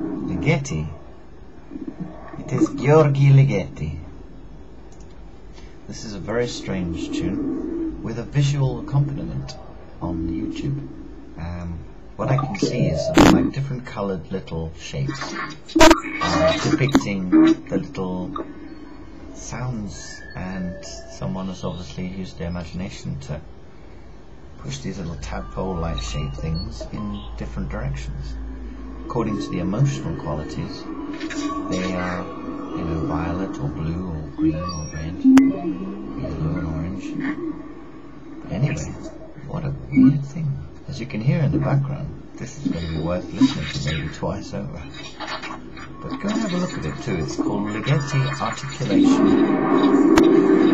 Ligeti. It is Gheorghi Ligeti. This is a very strange tune with a visual accompaniment on YouTube. What I can see is sort of like different coloured little shapes depicting the little sounds, and someone has obviously used their imagination to push these little tadpole-like shaped things in different directions. According to the emotional qualities, they are, you know, violet or blue or green or red, yellow and orange. But anyway, what a weird thing. As you can hear in the background, this is going to be worth listening to maybe twice over. But go and have a look at it too. It's called Ligeti Articulation.